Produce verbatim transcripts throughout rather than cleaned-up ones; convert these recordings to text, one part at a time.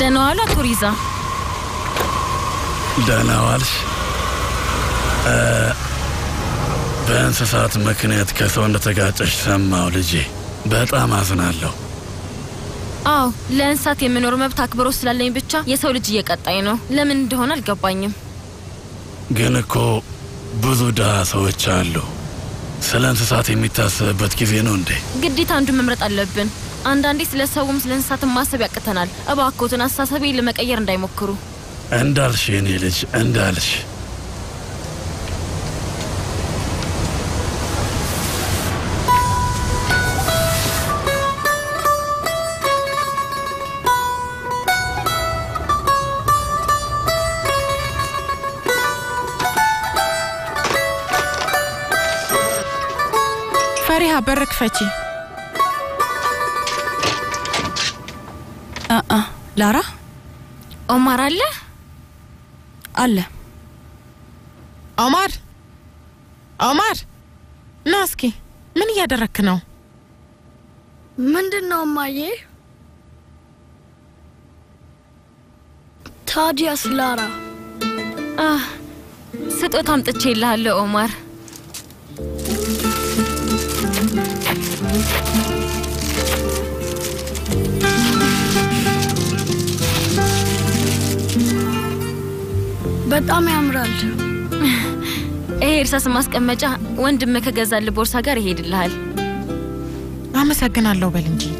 Danoala la Turiza. Danoala. Uh, ben sa saat makinet kason datagat isham mauliji. Bet amazanallo. Oh, len saat yemin orme btakbros lallein bicha yesoliji yekatayno. Lemin dehona algabanyim. Geneko buzuda sawichallo. Salan sa saat imitas bet kivenonde. Giddita andu memrat allebin. And Andy's less homes than Saturn Masabacatanal, about Cotton as Sasabi Lemek Iron Dimokuru. And Dalshi in Illich, and Dalsh. Fariha Berk Fetty. Uh-uh. Lara? Omar Allah? Allah. Omar? Omar? Naski, min yadarrak now? Mindin no maye? Tadias Lara. Ah, sit utam the chilla, Omar. But I'm Emerald. Here's a mask and major. When the make a gazelle borsagar he did lie. I'm a saganallo, Belinji.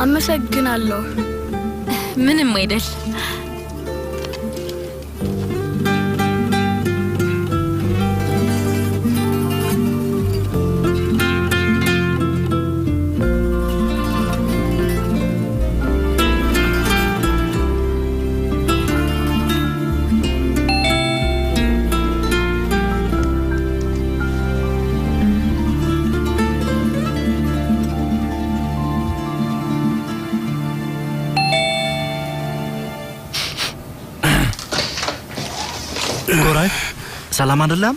I'm a saganallo. Minim made it. Salam alaikum.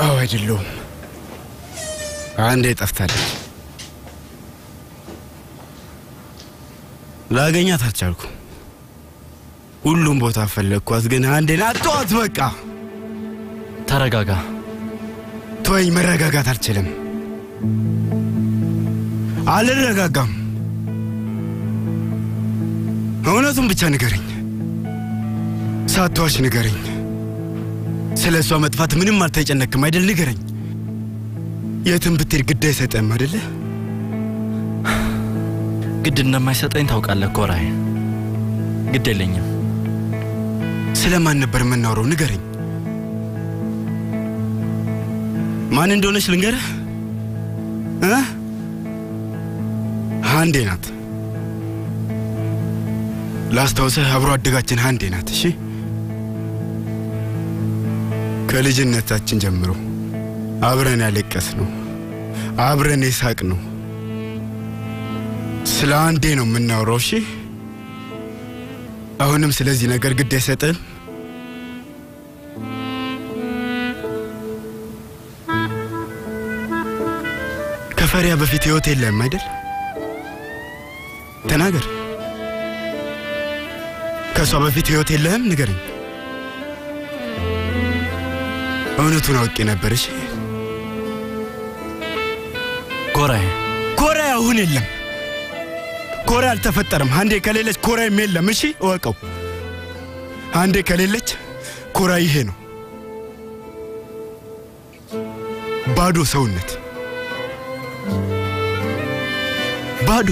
Oh, I did loom. And it after it. Laganya Tacharku Ulumbota fellow was going to hand in a toad worker. Taragaga Toy Meragaga Tarchilum Aleragagam. I want some bichanigering Satoshinigering. Sele somet fat minim maltechenekm aidel nigereñ yetem bitir gidey setem adelle gid ndemaysetañ tawqalle koray gideleñim sele man neber menawro nigereñ man endonesh lingere ha handinat last house abro adegachin handinat shi ከልጅነታችን ጀምሮ አብረን ያለቀስነው አብረን የሳቅነው ስለ አንዴ ነው የምናወራው እሺ አሁንም ስለዚህ ነገር ግድ አይሰጠን ከፈሪያ በፊት ህይወት የለም አይደል ተናገር ከሷ በፊት ህይወት የለም ንገረኝ እውነቱን አውቄ ነበር እሺ ኮራይ ኮራይ አሁን የለም ኮራይ አልተፈጠረም አንዴ ከሌለች ኮራይ የለም እሺ ወቀው አንዴ ከሌለች ኮራይ ይሄ ነው ባዶ ሰውነት ባዶ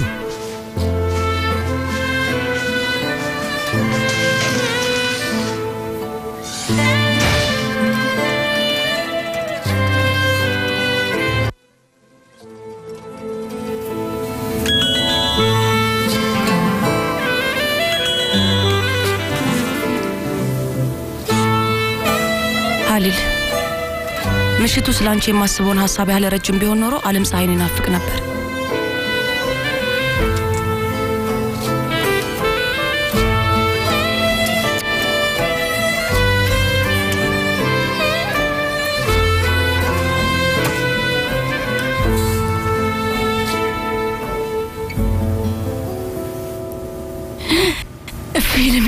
ምሽቱ ስላንቺ የማስበውን ሐሳብ ያለ ረጅም ቢሆን ኖሮ ዓለም ሳይን እናፍቅ ነበር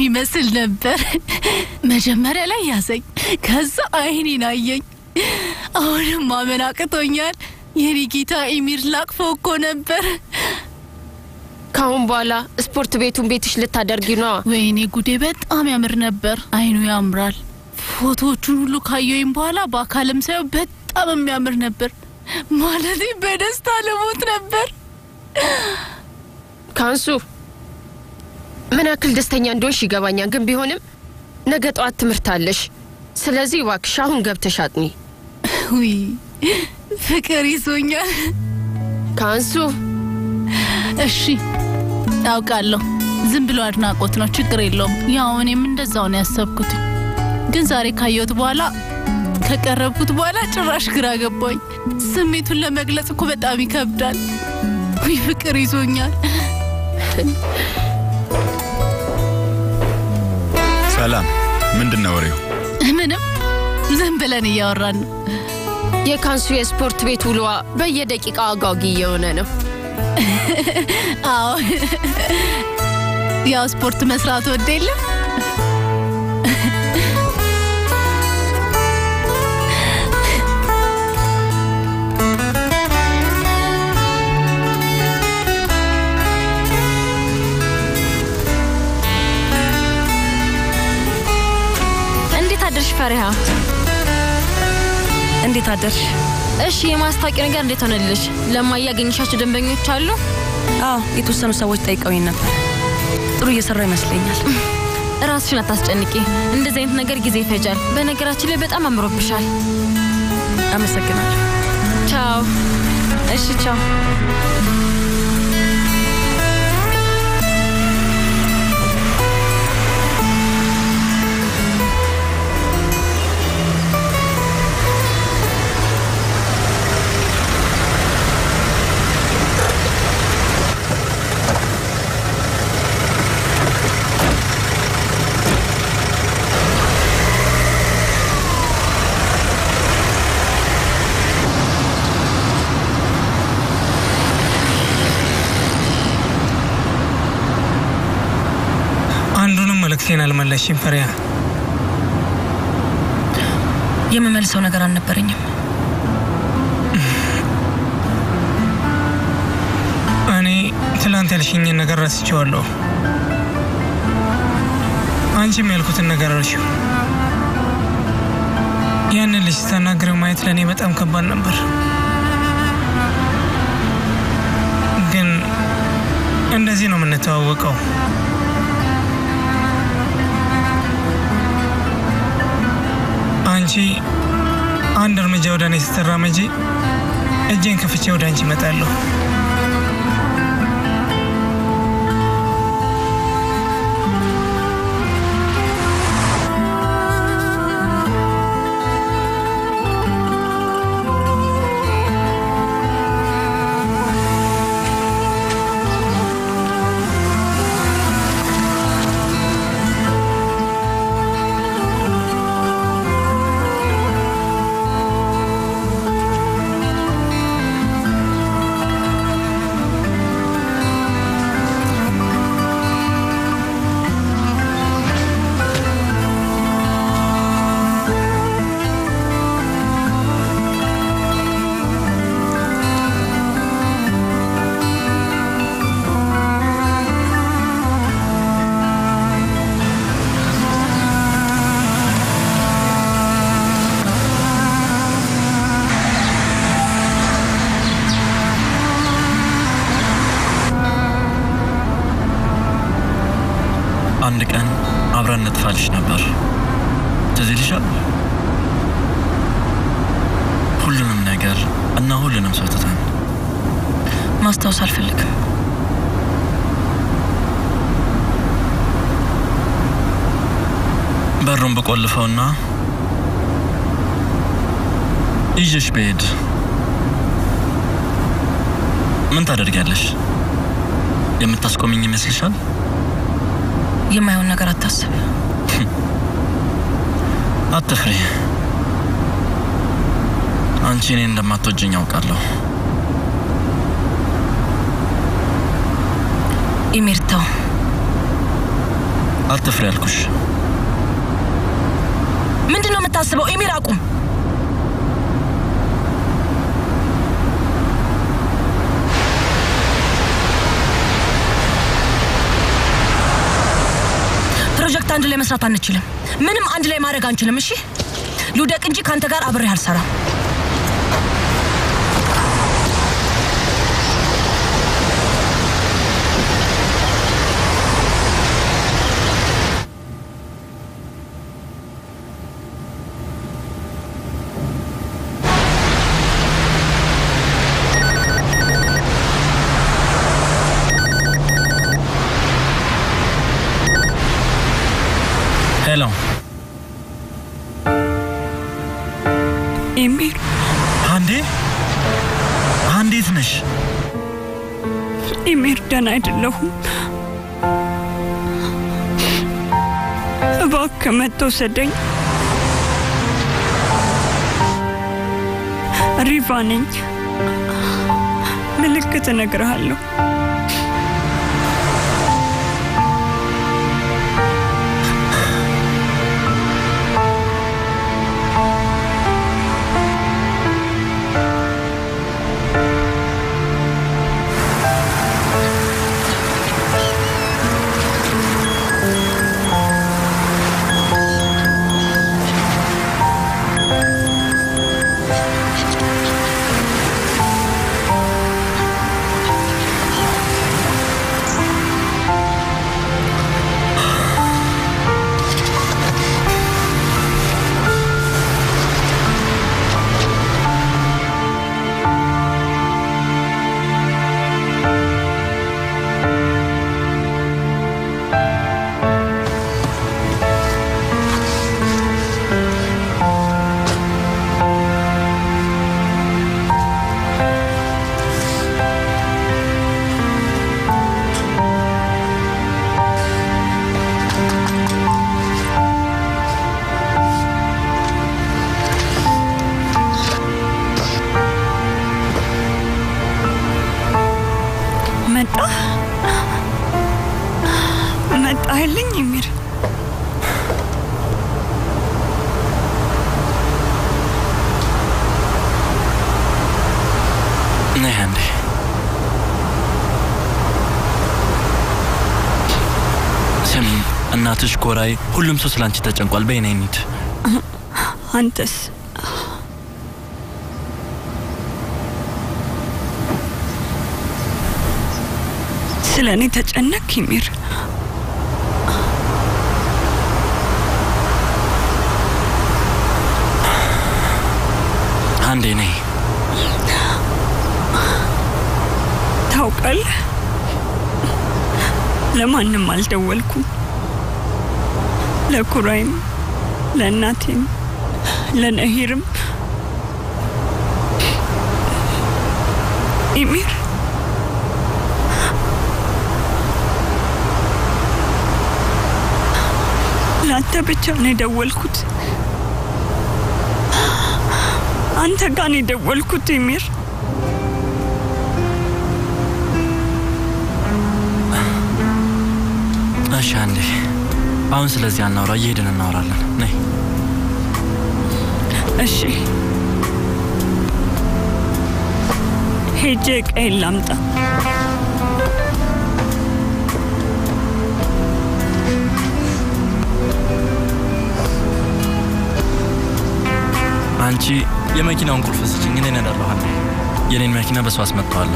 ይመስል ነበር። መጀመሪያ ላይ ያዘኝ ከዛ አይኔን አየኝ። አሁንም ማመን አቅቶኛል። የኔ ጌታ ኢሚር ላቅፎ እኮ ነበር። ካሁን በኋላ ስፖርት ቤቱን ቤትሽ ልታደርጊ ነው? ወይኔ ጉዴ በጣም ያምር ነበር። አይኑ ያምራል። ፎቶዎቹን ሁሉ ካየሁኝ በኋላ በአካልም ሳይው በጣም ያምር ነበር። ማለቴ በደስታ ልሞት ነበር። ካንሱ ምን አክል ደስተኛ እንደሆንሽ ይገባኛል። ግን ቢሆንም ነገ ጧት ትምርታለሽ። ስለዚህ እባክሽ አሁን ገብተሽ አጥኚ። ውይ ፍቅር ይዞኛል ካንሱ። እሺ አውቃለሁ ዝም ብሎ አድናቆት ነው ችግር የለውም። ያው እኔም እንደዛው ነው ያሰብኩት። ግን ዛሬ ካየሁት በኋላ ከቀረብኩት በኋላ ጭራሽ ግራ ገባኝ። ስሜቱን ለመግለጽ እኮ በጣም ይከብዳል። ውይ ፍቅር ይዞኛል። ሰላም ምንድነው ወሬው? ምንም ዝም ብለን እያወራን ነው። የካንሱ የስፖርት ቤት ውሎዋ በየደቂቃው አጓጊ የሆነ ነው። አዎ ያው ስፖርት መስራት ወደለ። እንዴት አደርሽ ፈሪሃ? እንዴት አደርሽ? እሺ የማስተካከያ ነገር እንዴት ሆነልሽ? ለማያገኝሻቸው ደንበኞች አሉ? አዎ የተወሰኑ ሰዎች ጠይቀውኝ ነበር። ጥሩ እየሰራ ይመስለኛል። ራስሽን አታስጨንቂ። እንደዚህ አይነት ነገር ጊዜ ይፈጃል። በነገራችን ላይ በጣም አምሮብሻል። አመሰግናለሁ። ቻው። እሺ ቻው። ጤናል መለሽም ፈሪያ የመመልሰው ነገር አልነበረኝም። እኔ ትላንት ያልሽኝ ነገር ረስቼዋለሁ። አንቺም ያልኩት ነገር ረስቼው ያን ልጅ ተናግረው ማየት ለኔ በጣም ከባድ ነበር። ግን እንደዚህ ነው የምንተዋወቀው። አንቺ አንደር መጃውዳኔ ስትራመጂ እጄን ከፍቼው ዳንቺ መጣለሁ። በቆልፈውና እጅሽ ቤት ምን ታደርጋለሽ? የምታስቆሚኝ ይመስልሻል? የማይሆን ነገር አታስብ። አትፍሪ። አንቺ እኔን እንደማትወጂኝ አውቃለሁ። ኢሚርታው أطف رالكش من دينو متاسبو إيمي راكم بروجكت عند لي مسرات أنتشلم منم عند لي مارق أنتشلم مشي لودك إنجي كان تجار أبري هالسرا Emir. Hande? Hande is nish. Emir denied Lohum. Vakameto setting. Rivaning. Melikatanagrahalo. እናትሽ ኮራይ ሁሉም ሰው ስላንቺ ተጨንቋል በእኔነት አንተስ ስለኔ ተጨነክ ይምር አንዴ ነይ ታውቃለህ ለማንም አልደወልኩም ለኩራይም ለናቲም ለነሂርም ኢሚር ላንተ ብቻ ነው ደወልኩት አንተ ጋር ነው ደወልኩት ኢሚር አሻንዴ I was lazy and Nora, you didn't know. Nay, she he took a lambda. Auntie, you're making uncle for sitting in another one. You didn't make another sauce, McCall.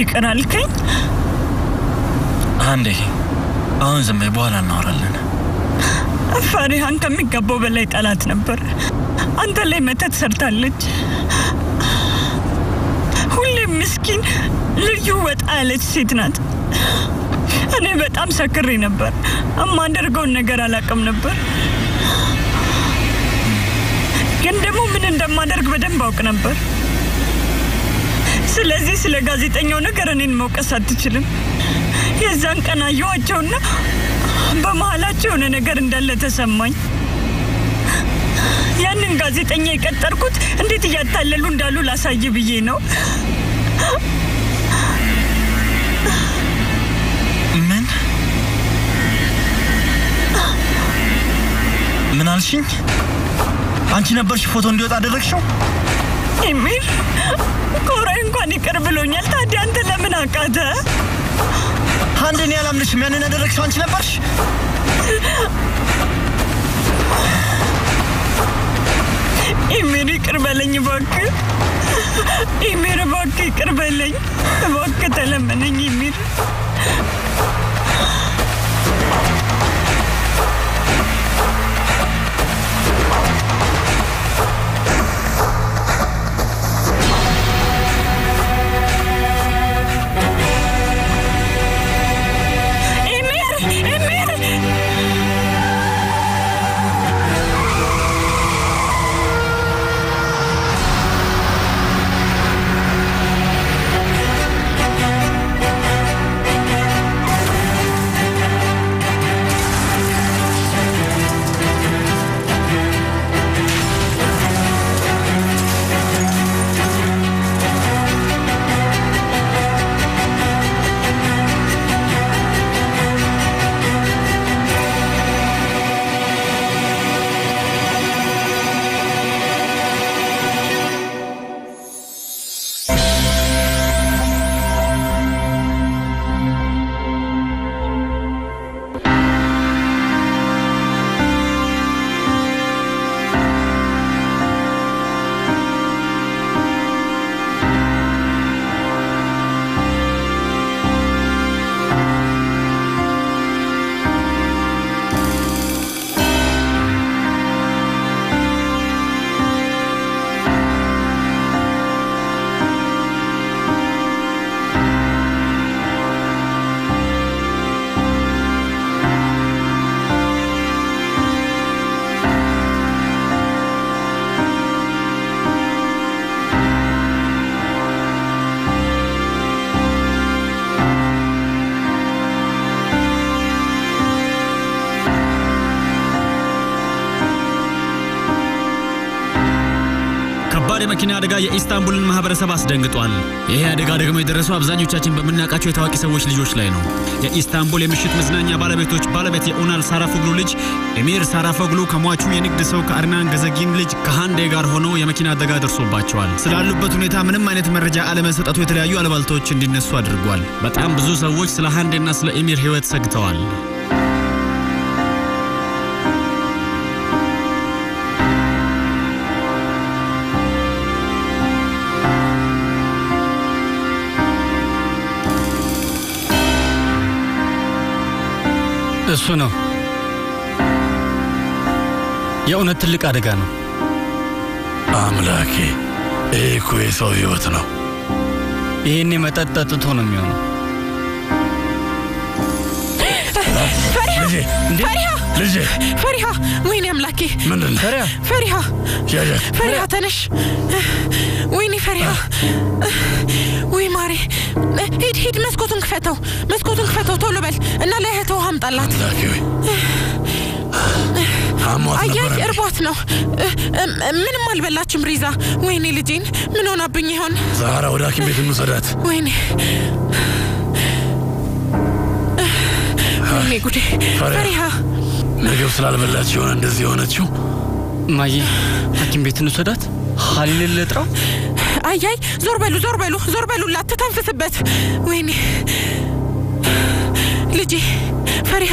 ይቀናልከኝ አንዴ አሁን ዘመ በኋላ እናወራለን አፋሪ አንተ የሚገባው በላይ ጠላት ነበር አንተ ላይ መተት ሰርታለች ሁሌ ምስኪን ልጅ ወጣለች ሴት ናት እኔ በጣም ሰክሬ ነበር አማንደርገውን ነገር አላቀም ነበር ገንደሙ ምን እንደማደርግ በደንብ አውቅ ነበር ስለዚህ ስለ ጋዜጠኛው ነገር እኔን መውቀስ አትችልም የዛን ቀን አየዋቸውና በመሃላቸው የሆነ ነገር እንዳለ ተሰማኝ ያንን ጋዜጠኛ የቀጠርኩት እንዴት ያታለሉ እንዳሉ ላሳይ ብዬ ነው ምን ምን አልሽኝ አንቺ ነበርሽ ፎቶ እንዲወጣ አደረግሽው ኤሚል ኮራን እንኳን ይቀርብሎኛል ታዲያ አንተ ለምን አቃተ አንደኛ አላምንሽም ያንን አደረግሽው አንቺ ነበርሽ ኤሚል ይቀርበለኝ እባክህ ኤሚል እባክህ ይቀርበለኝ እባክህ ተለምነኝ ኤሚል መኪና አደጋ የኢስታንቡልን ማህበረሰብ አስደንግጧል። ይሄ አደጋ ደግሞ የደረሰው አብዛኞቻችን በመናቃቸው የታዋቂ ሰዎች ልጆች ላይ ነው። የኢስታንቡል የምሽት መዝናኛ ባለቤቶች ባለቤት የኡናል ሳራፎግሉ ልጅ ኤሚር ሳራፎግሉ ከሟቹ የንግድ ሰው ከአርናን ገዘጊን ልጅ ከሃንዴ ጋር ሆነው የመኪና አደጋ ደርሶባቸዋል። ስላሉበት ሁኔታ ምንም አይነት መረጃ አለመሰጠቱ የተለያዩ አለባልታዎች እንዲነሱ አድርጓል። በጣም ብዙ ሰዎች ስለ ሃንዴና ስለ ኤሚር ህይወት ሰግተዋል። እሱ ነው የኡነት ልቅ አደጋ ነው አምላኬ እኮ የሰው ህይወት ነው ይሄን መጣጣጥቶ ነው የሚሆነው ፈሪሃ ልጅ ፈሪሃ ወይኔ አምላኬ ፈሪሃ ፈሪሃ ያያ ፈሪሃ ተነሽ ወይኔ ፈሪሃ ወይ ማሪ ሂድ ሂድ መስኮቱን ክፈተው መስኮቱን ክፈተው ቶሎ በል እና ለእህትህ አምጣላት አያ እርቦት ነው ምንም አልበላችም ሪዛ ወይኔ ልጄን ምን ሆናብኝ ይሆን ዛራ ወደ ሐኪም ቤት እንውሰዳት ወይኔ ወይኔ ጉዴ ፈሪሃ ምግብ ስላልበላች ይሆን እንደዚህ የሆነችው ማዬ ሐኪም ቤት እንውሰዳት ሀሊል ልጥራው አያይ ዞር በሉ ዞር በሉ ዞር በሉላት ተተንፈስበት ወይኔ ልጄ ፈሪሃ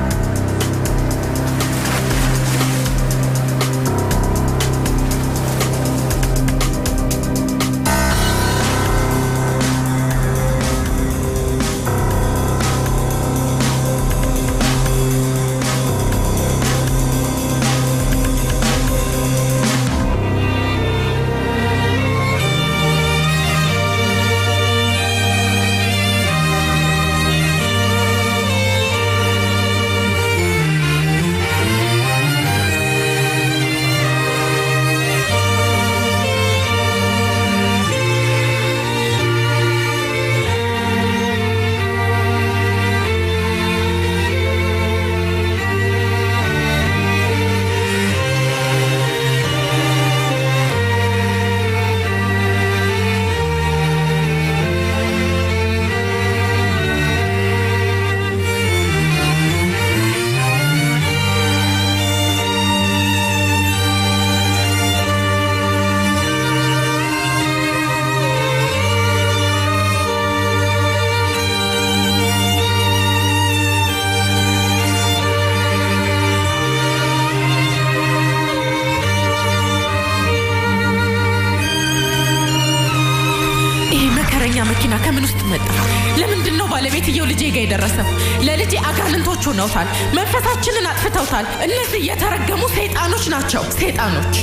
ሆነውታል መንፈሳችንን አጥፍተውታል እነዚህ የተረገሙ ሰይጣኖች ናቸው ሰይጣኖች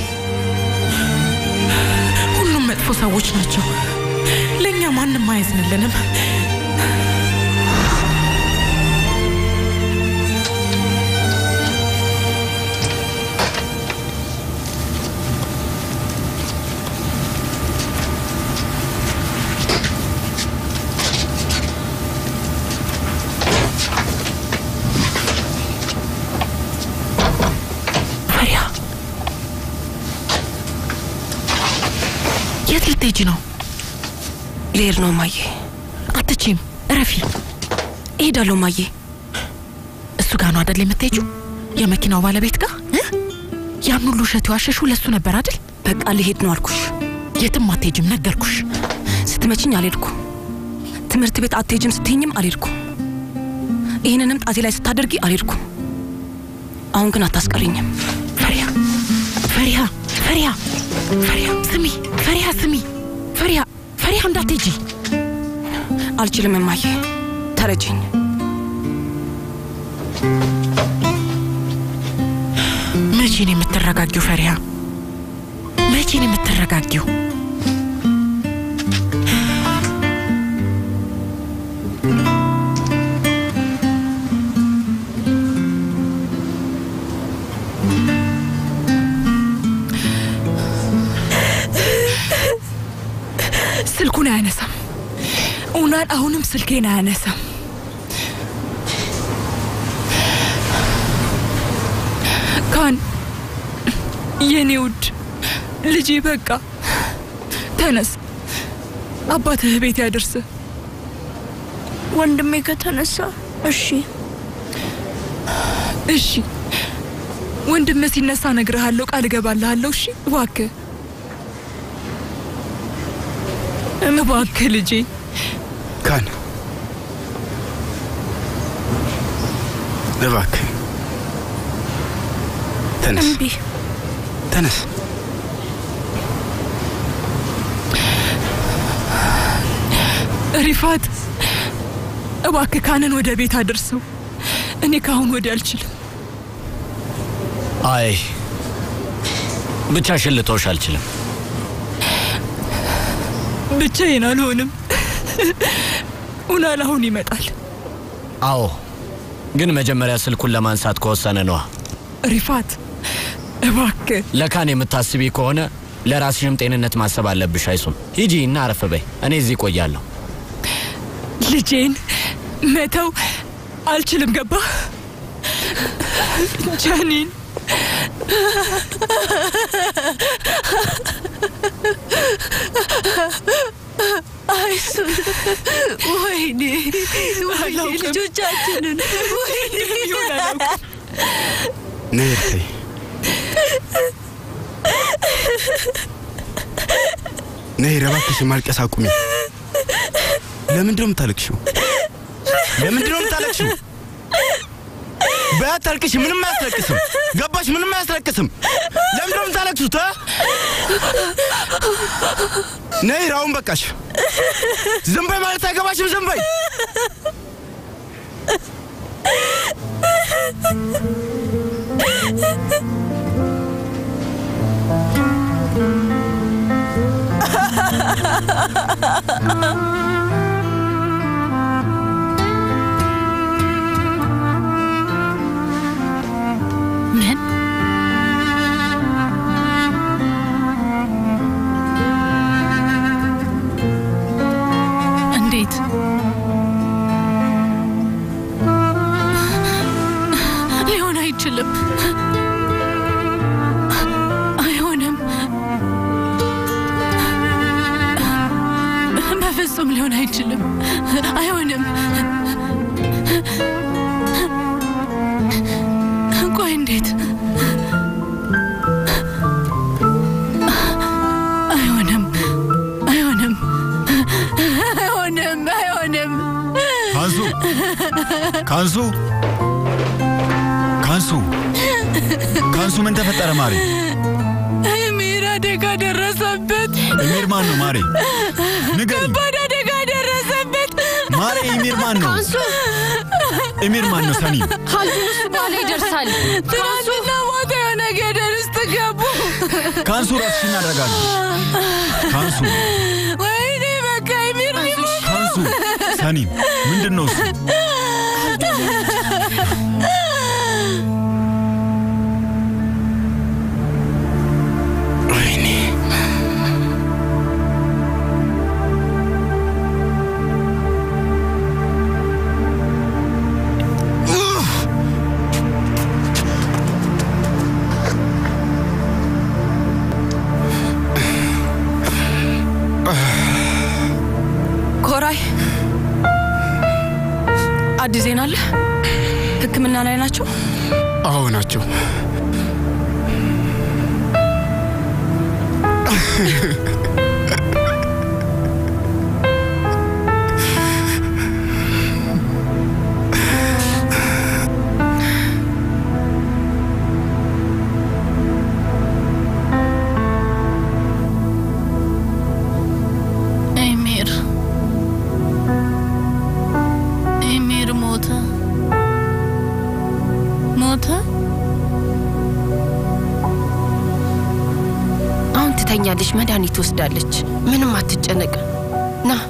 ሁሉም መጥፎ ሰዎች ናቸው ለኛ ማንም አይዝንልንም ሌር ነው ማዬ አትቺም ረፊ እሄዳለሁ ማዬ እሱ ጋር ነው አይደል የምትሄጂው የመኪናው ባለቤት ጋር ያን ሁሉ ሸት ያሸሹ ለሱ ነበር አይደል በቃ ልሄድ ነው አልኩሽ የትም አትሄጂም ነገርኩሽ ስትመጪኝ አልሄድኩ ትምህርት ቤት አትሄጂም ስትይኝም አልሄድኩ ይሄንንም ጣቴ ላይ ስታደርጊ አልሄድኩ አሁን ግን አታስቀሪኝም ፈሪያ ፈሪያ ፈሪያ ፈሪያ ስሚ ፈሪያ ስሚ ፈሪያ ፈሪያ እንዳትጂ አልችልም ማዬ ተረጂኝ መቼ ነው የምትረጋጊው ፈሪያ መቼ ነው የምትረጋጊው አሁንም ስልኬን አነሳ ካን የኔ ውድ ልጄ በቃ ተነስ አባትህ ቤት ያድርስ ወንድሜ ከተነሳ እሺ እሺ ወንድሜ ሲነሳ ነግርሃለሁ ቃል ገባልሃለሁ እሺ እባክህ እባክህ ልጄ ካን ለባክ ተነስ ተነስ ሪፋት እባክ ካንን ወደ ቤት አድርሰው እኔ ካሁን ወዲያ አልችልም አይ ብቻሽን ልተውሽ አልችልም ብቻዬን አልሆንም ኡናል አሁን ይመጣል አዎ ግን መጀመሪያ ስልኩን ለማንሳት ከወሰነ ነው ሪፋት እባክህ ለካን የምታስቢ ከሆነ ለራስሽም ጤንነት ማሰብ አለብሽ አይሱም ሂጂ እና አረፍ በይ እኔ እዚህ ቆያለሁ ልጄን መተው አልችልም ገባ ጃኒን നേരത്തെ ነይ ረባክሽ ማልቀስ አቁሚ። ለምንድን ነው የምታለቅሽው? ለምንድን ነው የምታለቅሽው? ባታልቅሽ ምንም አያስለቅስም። ገባሽ? ምንም አያስለቅስም። ለምንድን ነው የምታለቅሽው? ታ ነይ ራውን በቃሽ። ዝም በይ ማለት አገባሽም። ዝም በይ men and it leonai chilip I'm Leon Angelum. I own him. Go and it. I own him. I own him. I own him. I own him. Kansu. Kansu. Kansu. Kansu men tafettara Mari. Emira dega derasabet. Emir manu Mari. Nigeri. Mari Emir Manu. Kansu. Emir Manu Sani. Kansu Subali Dersal. Kansu Nawada yana geliriz tıkabu. Kansu Ratsina Ragan. Kansu. Vayne baka Emir Manu. Kansu Sani. Mündün olsun. ዲዛይናል ህክምና ላይ ናቸው? አዎ ናቸው። ያለሽ መዳኒት ወስዳለች። ምንም አትጨነቅ። ና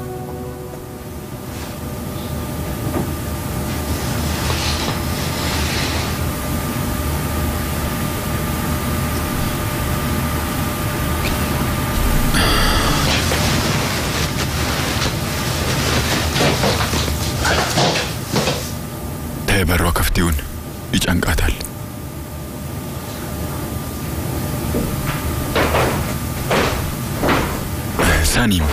ተበሯ ከፍቲውን ይጨንቃታል። ሳኒም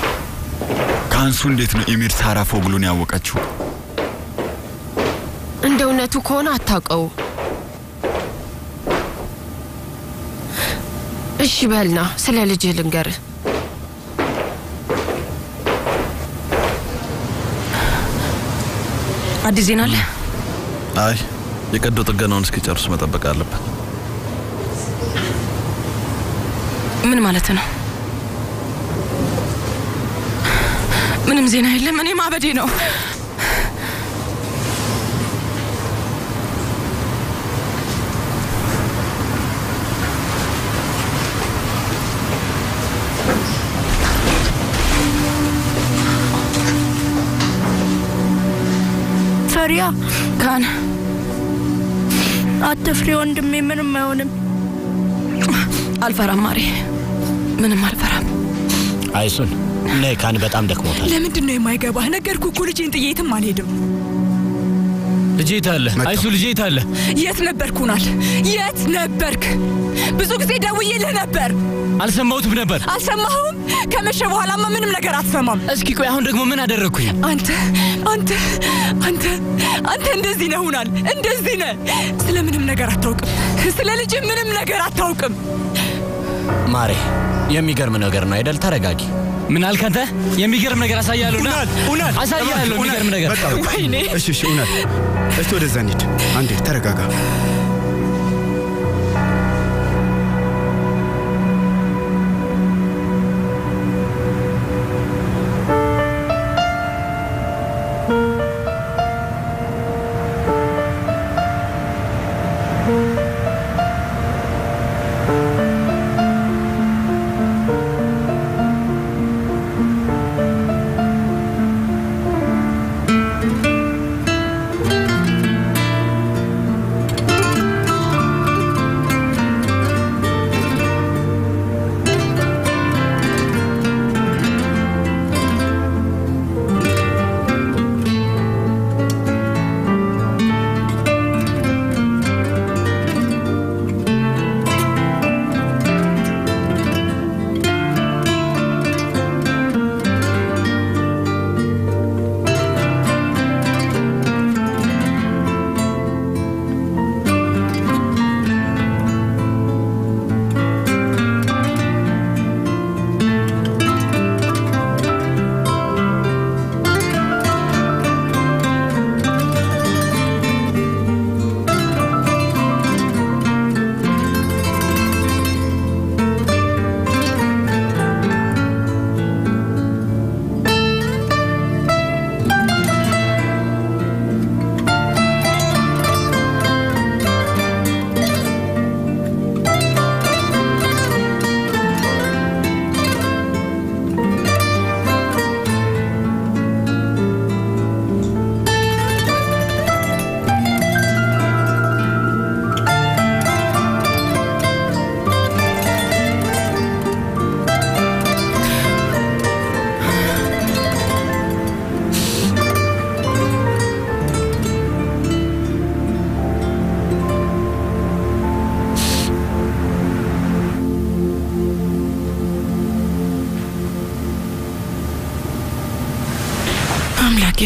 ካንሱ እንዴት ነው ኤሚር ሳራ ፎግሉን ያወቀችው? እንደውነቱ ከሆነ አታቀው። እሺ በልና ስለ ልጅ ልንገር። አዲስ ዜና አለ? አይ የቀዶ ጥገናውን እስኪጨርስ መጠበቅ አለበት። ምን ማለት ነው? ምንም ዜና የለም። እኔ ማበዴ ነው። ፈሪያ ካን አትፍሪ ወንድሜ፣ ምንም አይሆንም። አልፈራም ማሪ፣ ምንም አልፈራም። አይሱን ነይ ካን በጣም ደክሞታል። ለምን እንደሆነ የማይገባህ ነገርኩ እኮ ልጅን ጥየትም አልሄድም። لجيتهله عايزو لجيتهله يات نبركونال يات نبرك بزو غزي داويله نبر አልሰማሁትም ነበር አልሰማሁም ከመሸ በኋላማ ምንም ነገር አትሰማም እስኪ ቆይ አሁን ደግሞ ምን አደረኩኝ አንተ አንተ አንተ አንተ እንደዚህ ነህ ሆናል እንደዚህ ነህ ስለምንም ነገር አታውቅም ስለልጅ ምንም ነገር አታውቅም ማሬ የሚገርም ነገር ነው አይደል ተረጋጊ ምን አልክ አንተ የሚገርም ነገር አሳያለሁና ኡናት አሳያለሁ የሚገርም ነገር ወይኔ እሺ እሺ ኡናት እሺ ወደዛ እንሂድ አንዴ ተረጋጋ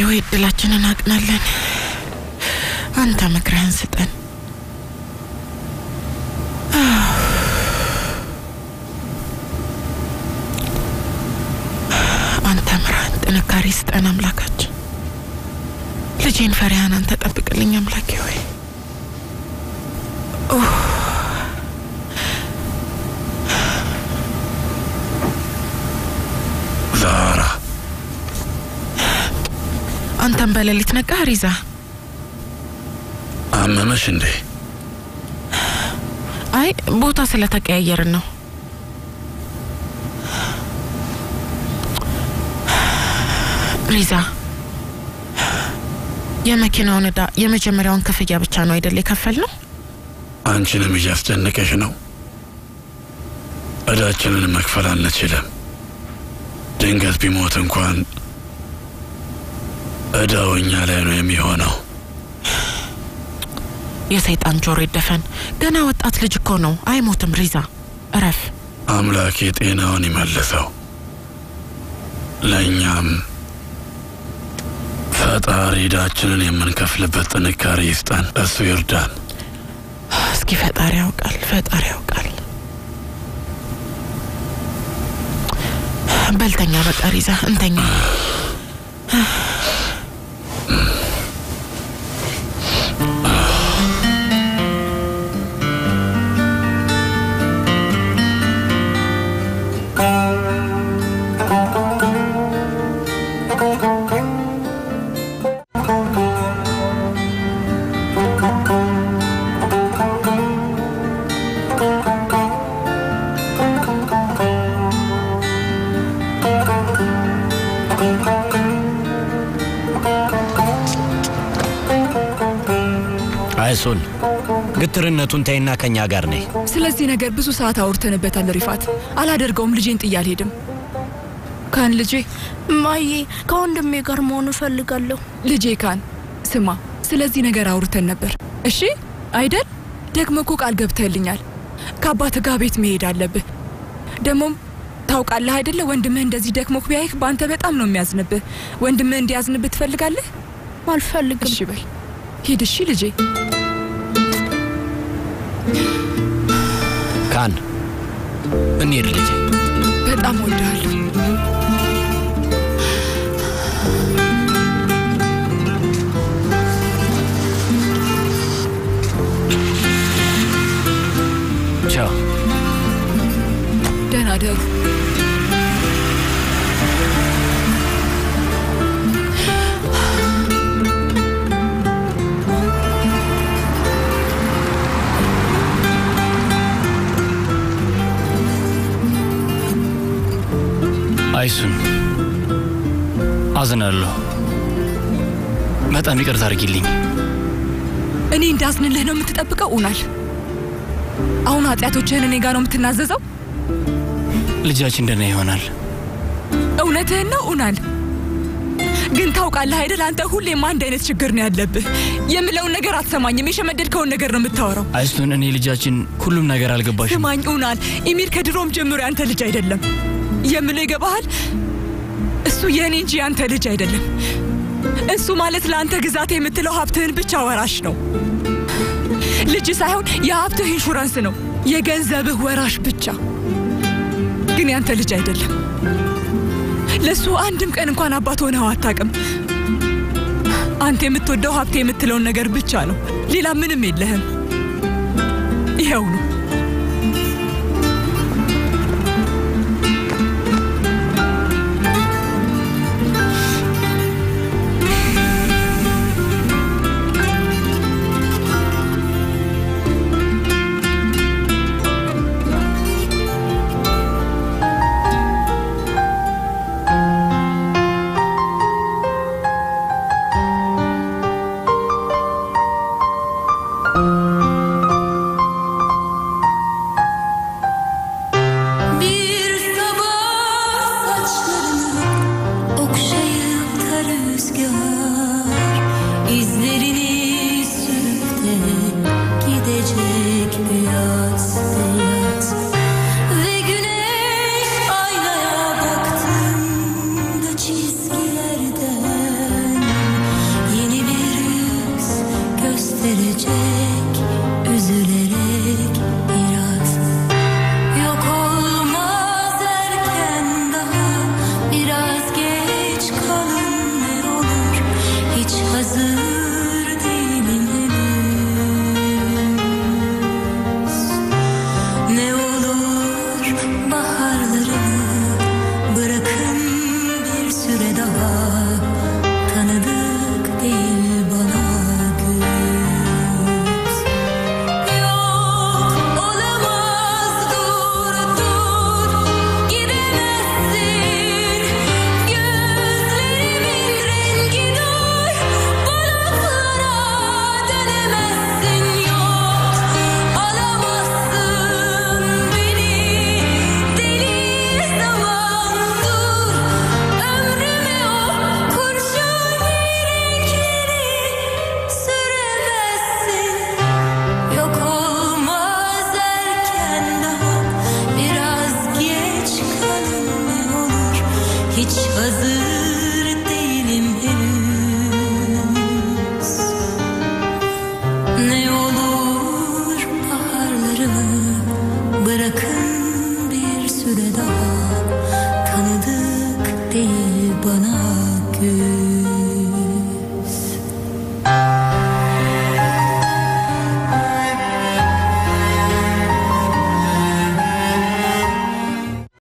يويد دلاتنا ناقنا لن أنت مكرهن ستن أنت مرهن تنكاري ستن أملاكات لجين فريان أنت تطبق لن أملاك يوي أنتم بلاليت نكاريزا أما ماشي ندي أي بوطا سلتك أيير إنه ريزا يا مكينون دا يا مجمرون كفيا بتشانو يدير لي كفلنا أنتي نمجفتن نكشنو أدا أنتي نمكفلان نتشيلم دنقت بموت إنكوان أداوين على نومي هنا. يا سيد أنجوري الدفن، أنا وطأت لجكونو، أي موت مريزة، أعرف. أملاكيت إنا هوني ملثو. لن يعم. فاتاري داتشنن يمن كفل بطن كاريستان، أسوير دان. اسكي فاتاري وقال، فاتاري وقال. بلتنيا بطاريزة، انتنيا. ሶል ግትርነቱን ታይና ከኛ ጋር ነይ ስለዚህ ነገር ብዙ ሰዓት አውርተንበታል ሪፋት አላደርገውም ልጄን ጥያል ሄድም ካን ልጄ ማዬ ከወንድሜ ጋር መሆን ፈልጋለሁ ልጄ ካን ስማ ስለዚህ ነገር አውርተን ነበር እሺ አይደል ደግሞ እኮ ቃል ገብተህልኛል ካባተ ጋር ቤት መሄድ አለብህ ደግሞ ታውቃለህ አይደለ ወንድምህ እንደዚህ ደክሞክ ቢያይክ ባንተ በጣም ነው የሚያዝንብህ ወንድምህ እንዲያዝንብህ ትፈልጋለህ ማልፈልግም እሺ በል ሂድ እሺ ልጄ ካን እንሂድ ልጄ በጣም ወደዋለሁ Denado. Aysun. Azanarlo. Metam yikar targilling. Eni indaznileh no mittetabqa unal. Ahun hatlatochen ene ga no mitnazezaw? ልጃችን እንደነ ይሆናል እውነትህ ነው ኡናል ግን ታውቃለህ አይደል አንተ ሁሌም አንድ አይነት ችግር ነው ያለብህ የምለው ነገር አትሰማኝም የሸመደድከው ነገር ነው የምታወራው አይሱን እኔ ልጃችን ሁሉም ነገር አልገባሽ ስማኝ ኡናል ኢሚር ከድሮም ጀምሮ አንተ ልጅ አይደለም የምለው ይገባሃል እሱ የኔ እንጂ አንተ ልጅ አይደለም እሱ ማለት ላንተ ግዛት የምትለው ሀብትህን ብቻ ወራሽ ነው ልጅ ሳይሆን የሀብትህ ኢንሹራንስ ነው የገንዘብህ ወራሽ ብቻ ግን አንተ ልጅ አይደለም ለሱ አንድም ቀን እንኳን አባት ሆነህ አታውቅም አንተ የምትወደው ሀብቴ የምትለው ነገር ብቻ ነው ሌላ ምንም የለህም ይሄው ነው Bırakın bir süre daha